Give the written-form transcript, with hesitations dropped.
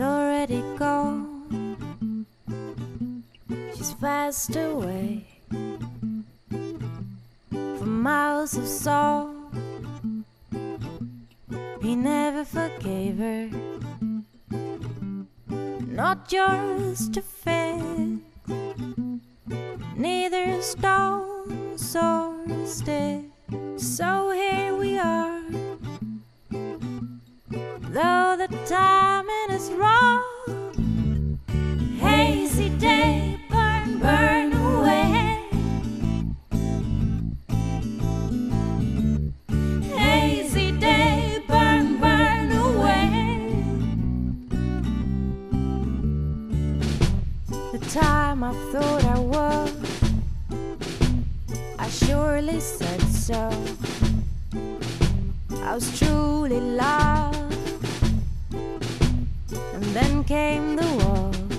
She's already gone. She's fast away from miles of song. He never forgave her. Not yours to fix, neither stones or sticks. So here we are, though the timing is wrong. Hazy day, burn, burn away. Hazy day, burn, burn away. The time I thought I was, I surely said so. I was truly loved. Then came the war.